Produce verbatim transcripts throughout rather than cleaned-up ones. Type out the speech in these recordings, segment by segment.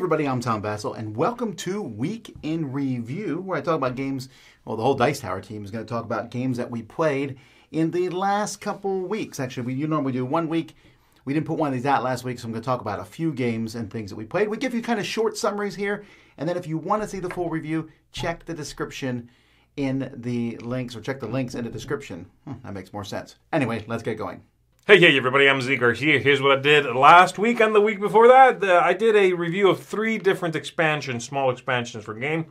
everybody, I'm Tom Vasel, and welcome to Week in Review, where I talk about games. Well, the whole Dice Tower team is going to talk about games that we played in the last couple weeks. Actually, we you normally do one week. We didn't put one of these out last week, so I'm going to talk about a few games and things that we played. We give you kind of short summaries here, and then if you want to see the full review, check the description in the links, or check the links in the description. Hmm, that makes more sense. Anyway, let's get going. Hey, hey, everybody, I'm Zee Gar here. Here's what I did last week and the week before that. Uh, I did a review of three different expansions, small expansions for game.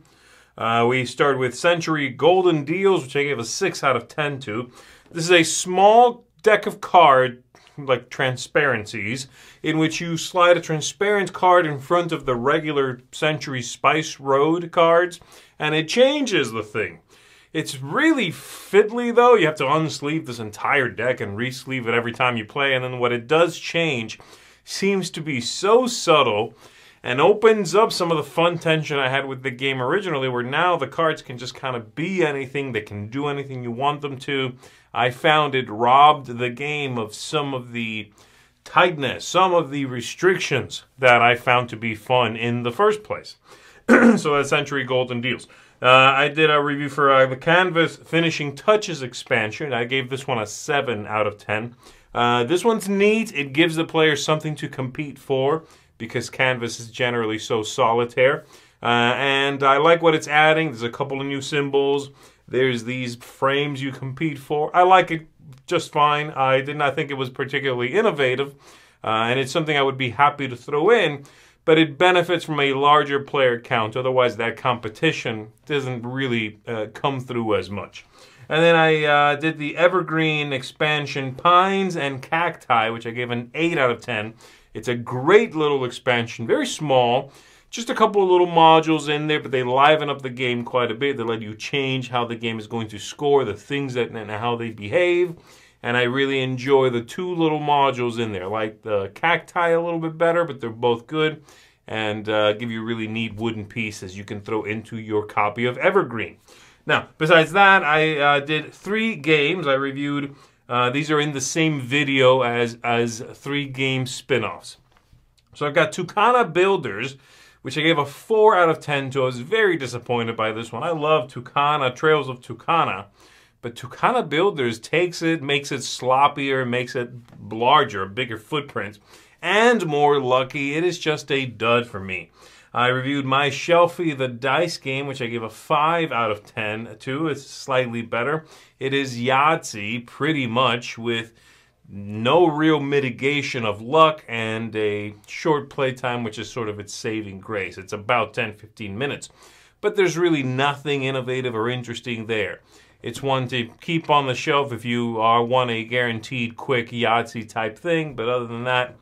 Uh, we started with Century Golden Deals, which I gave a six out of ten to. This is a small deck of card, like transparencies, in which you slide a transparent card in front of the regular Century Spice Road cards, and it changes the thing. It's really fiddly, though. You have to unsleeve this entire deck and re-sleeve it every time you play, and then what it does change seems to be so subtle and opens up some of the fun tension I had with the game originally, where now the cards can just kind of be anything. They can do anything you want them to. I found it robbed the game of some of the tightness, some of the restrictions that I found to be fun in the first place. So that's Century Golden Deals. Uh, I did a review for uh, the Canvas Finishing Touches expansion. I gave this one a seven out of ten. Uh, this one's neat. It gives the player something to compete for because Canvas is generally so solitaire. Uh, and I like what it's adding. There's a couple of new symbols. There's these frames you compete for. I like it just fine. I did not think it was particularly innovative. Uh, and it's something I would be happy to throw in. But it benefits from a larger player count, otherwise that competition doesn't really uh, come through as much. And then I uh, did the Evergreen expansion, Pines and Cacti, which I gave an eight out of ten. It's a great little expansion, very small, just a couple of little modules in there, but they liven up the game quite a bit. They let you change how the game is going to score, the things that and how they behave. And I really enjoy the two little modules in there. I like the cacti a little bit better, but they're both good. And uh, give you really neat wooden pieces you can throw into your copy of Evergreen. Now, besides that, I uh, did three games I reviewed. Uh, these are in the same video as, as three game spin-offs. So I've got Tucana Builders, which I gave a four out of ten to. I was very disappointed by this one. I love Tucana, Trails of Tucana. But Tucana Builders takes it, makes it sloppier, makes it larger, bigger footprint, and more lucky. It is just a dud for me. I reviewed My Shelfie the Dice Game, which I gave a five out of ten to. It's slightly better. It is Yahtzee, pretty much, with no real mitigation of luck and a short playtime, which is sort of its saving grace. It's about ten to fifteen minutes. But there's really nothing innovative or interesting there. It's one to keep on the shelf if you are want a guaranteed quick Yahtzee type thing. But other than that,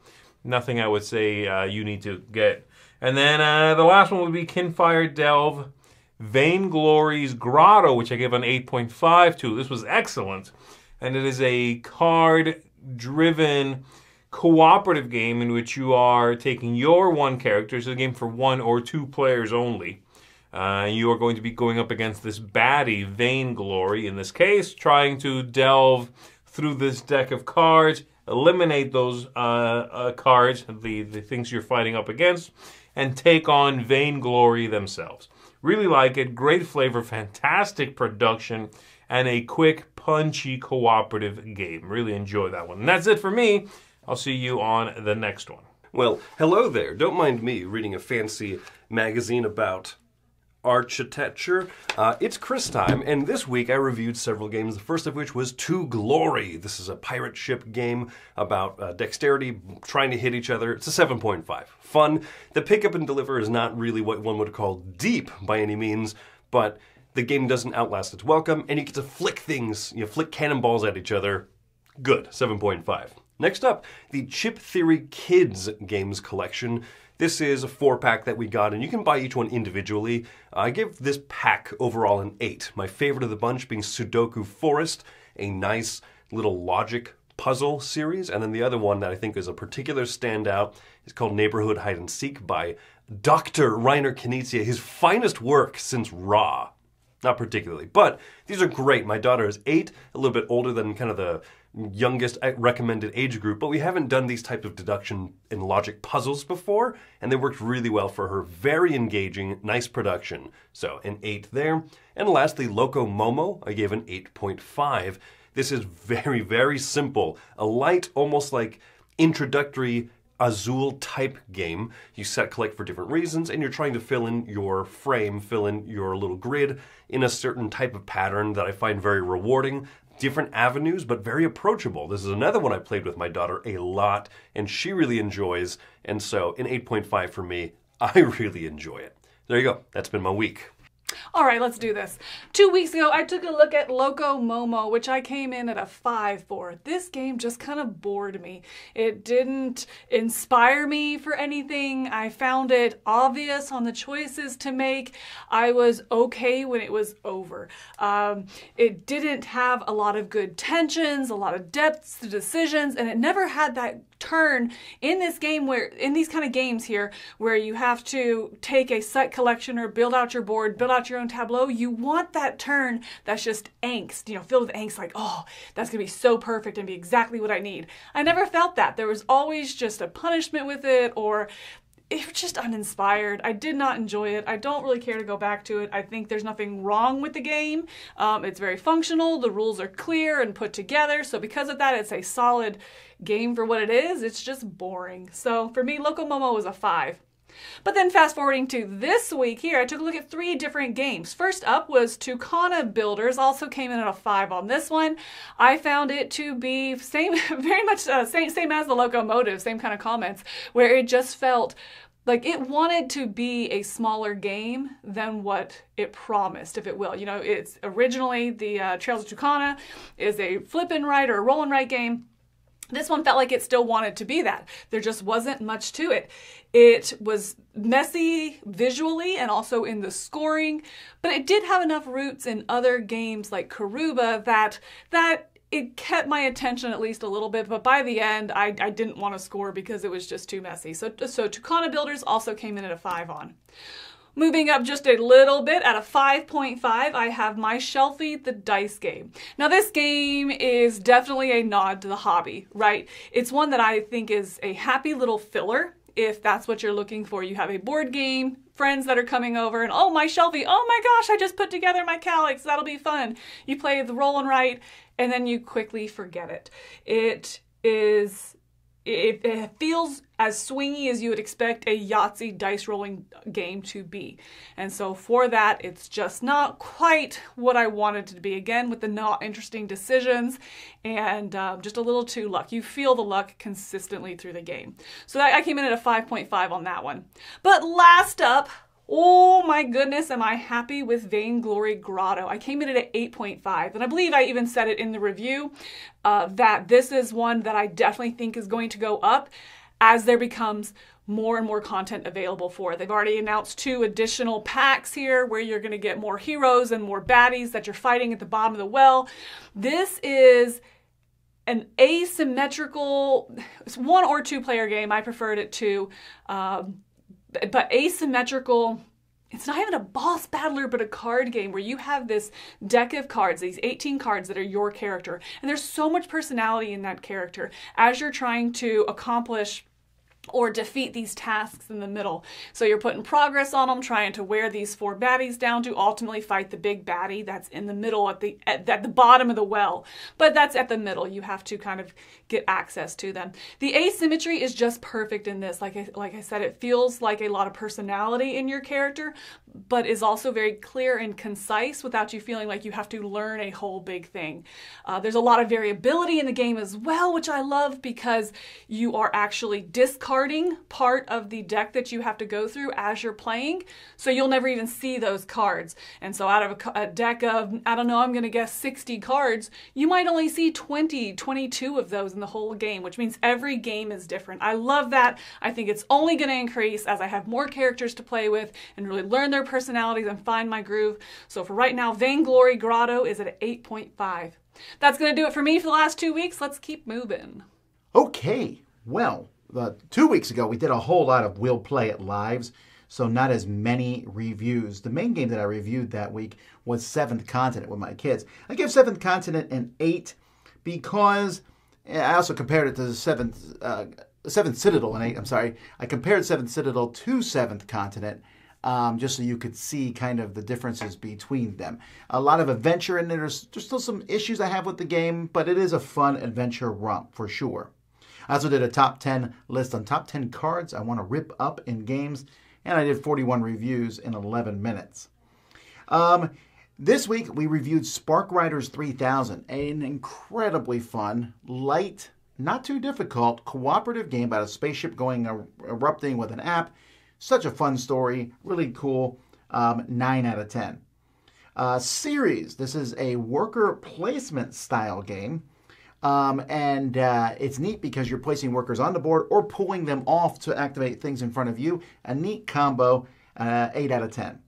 nothing I would say uh, you need to get. And then uh, the last one would be Kinfire Delve Vainglory's Grotto, which I give an eight point five to. This was excellent. And it is a card-driven cooperative game in which you are taking your one character. It's a game for one or two players only. Uh, you are going to be going up against this baddie, Vainglory, in this case, trying to delve through this deck of cards, eliminate those uh, uh, cards, the, the things you're fighting up against, and take on Vainglory themselves. Really like it. Great flavor, fantastic production, and a quick, punchy, cooperative game. Really enjoy that one. And that's it for me. I'll see you on the next one. Well, hello there. Don't mind me reading a fancy magazine about architecture. Uh, it's Chris time, and this week I reviewed several games, the first of which was To Glory. This is a pirate ship game about uh, dexterity, trying to hit each other. It's a seven point five. Fun. The pick up and deliver is not really what one would call deep by any means, but the game doesn't outlast its welcome, and you get to flick things, you know, flick cannonballs at each other. Good. seven point five. Next up, the Chip Theory Kids Games Collection. This is a four-pack that we got, and you can buy each one individually. I give this pack overall an eight. My favorite of the bunch being Sudoku Forest, a nice little logic puzzle series. And then the other one that I think is a particular standout is called Neighborhood Hide and Seek by Doctor Reiner Knizia, his finest work since Ra. Not particularly, but these are great. My daughter is eight, a little bit older than kind of the youngest recommended age group, but we haven't done these type of deduction and logic puzzles before, and they worked really well for her. Very engaging, nice production. So an eight there. And lastly, Loco Momo, I gave an eight point five. This is very, very simple. A light, almost like introductory Azul type game. You set collect for different reasons, and you're trying to fill in your frame, fill in your little grid in a certain type of pattern that I find very rewarding. Different avenues, but very approachable. This is another one I played with my daughter a lot, and she really enjoys, and so an eight point five for me. I really enjoy it. There you go. That's been my week. All right, let's do this. Two weeks ago, I took a look at Loco Momo, which I came in at a five for. This game just kind of bored me. It didn't inspire me for anything. I found it obvious on the choices to make. I was okay when it was over. Um, it didn't have a lot of good tensions, a lot of depths to decisions, and it never had that turn in this game where, in these kind of games here, where you have to take a set collection or build out your board, build out your own tableau. You want that turn that's just angst, you know, filled with angst, like, oh, that's gonna be so perfect and be exactly what I need. I never felt that. There was always just a punishment with it, or it was just uninspired. I did not enjoy it. I don't really care to go back to it. I think there's nothing wrong with the game. Um, it's very functional. The rules are clear and put together. So because of that, it's a solid game for what it is. It's just boring. So for me, Loco Momo was a five. But then fast forwarding to this week here, I took a look at three different games. First up was Tucana Builders, also came in at a five on this one. I found it to be same, very much uh, same, same as the Locomotive, same kind of comments, where it just felt like it wanted to be a smaller game than what it promised, if it will. You know, it's originally the uh, Trails of Tucana is a flip and write or a roll and write game. This one felt like it still wanted to be that. There just wasn't much to it. It was messy visually and also in the scoring, but it did have enough roots in other games like Karuba that that it kept my attention at least a little bit, but by the end, I, I didn't want to score because it was just too messy. So, so Tucana Builders also came in at a five on. Moving up just a little bit, at a five point five, I have My Shelfie the Dice Game. Now this game is definitely a nod to the hobby, right? It's one that I think is a happy little filler if that's what you're looking for. You have a board game, friends that are coming over, and oh, my Shelfie, oh my gosh, I just put together my Kallax, that'll be fun. You play the roll and write, and then you quickly forget it. It is... It, it feels as swingy as you would expect a Yahtzee dice rolling game to be. And so for that, it's just not quite what I wanted it to be. Again, with the not interesting decisions and uh, just a little too luck. You feel the luck consistently through the game. So that, I came in at a five point five on that one. But last up, oh my goodness, am I happy with Vainglory Grotto. I came in at an eight point five, and I believe I even said it in the review uh, that this is one that I definitely think is going to go up as there becomes more and more content available for it. They've already announced two additional packs here where you're gonna get more heroes and more baddies that you're fighting at the bottom of the well. This is an asymmetrical, it's one or two player game, I preferred it to, um, but asymmetrical, it's not even a boss battler, but a card game where you have this deck of cards, these eighteen cards that are your character. And there's so much personality in that character as you're trying to accomplish or defeat these tasks in the middle. So you're putting progress on them, trying to wear these four baddies down to ultimately fight the big baddie that's in the middle at the at, at the bottom of the well. But that's at the middle. You have to kind of get access to them. The asymmetry is just perfect in this. Like I, like I said, it feels like a lot of personality in your character, but is also very clear and concise without you feeling like you have to learn a whole big thing. Uh, there's a lot of variability in the game as well, which I love because you are actually discarding part of the deck that you have to go through as you're playing, so you'll never even see those cards. And so out of a, a deck of, I don't know, I'm gonna guess sixty cards, you might only see twenty, twenty-two of those in the whole game, which means every game is different. I love that. I think it's only gonna increase as I have more characters to play with and really learn their personalities and find my groove. So for right now, Vainglory Grotto is at eight point five. That's gonna do it for me for the last two weeks. Let's keep moving. Okay, well, Uh, two weeks ago, we did a whole lot of We'll Play It Lives, so not as many reviews. The main game that I reviewed that week was seventh Continent with my kids. I gave seventh Continent an eight because I also compared it to the seventh, uh, seventh Citadel, and I, I'm sorry, I compared seventh Citadel to seventh Continent, um, just so you could see kind of the differences between them. A lot of adventure in there. There's, there's still some issues I have with the game, but it is a fun adventure romp for sure. I also did a top ten list on top ten cards I want to rip up in games, and I did forty-one reviews in eleven minutes. Um, this week, we reviewed Spark Riders three thousand, an incredibly fun, light, not too difficult, cooperative game about a spaceship going er erupting with an app. Such a fun story, really cool, um, nine out of ten. Uh, Ceres, this is a worker placement style game. Um, and uh, it's neat because you're placing workers on the board or pulling them off to activate things in front of you. A neat combo, uh, eight out of ten.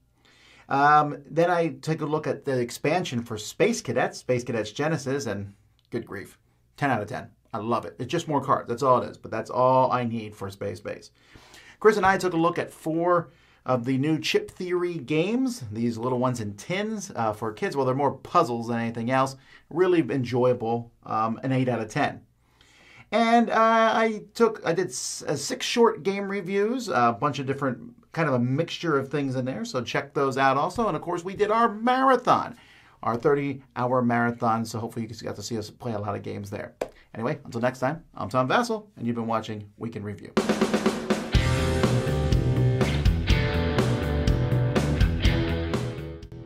Um, then I take a look at the expansion for Space Cadets, Space Cadets Genesis, and good grief, ten out of ten. I love it. It's just more cards. That's all it is, but that's all I need for Space Base. Chris and I took a look at four of the new Chip Theory games, these little ones in tins uh, for kids. Well, they're more puzzles than anything else. Really enjoyable, um, an eight out of ten. And uh, I took, I did s uh, six short game reviews, a uh, bunch of different, kind of a mixture of things in there, so check those out also. And of course, we did our marathon, our thirty hour marathon, so hopefully you got to see us play a lot of games there. Anyway, until next time, I'm Tom Vasel, and you've been watching Week in Review.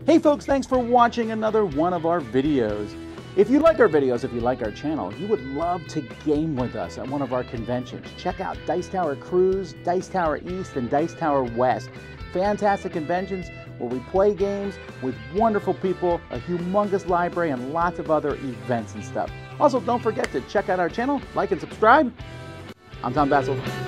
Hey folks, thanks for watching another one of our videos. If you like our videos, if you like our channel, you would love to game with us at one of our conventions. Check out Dice Tower Cruise, Dice Tower East, and Dice Tower West. Fantastic conventions where we play games with wonderful people, a humongous library, and lots of other events and stuff. Also, don't forget to check out our channel, like and subscribe. I'm Tom Vasel.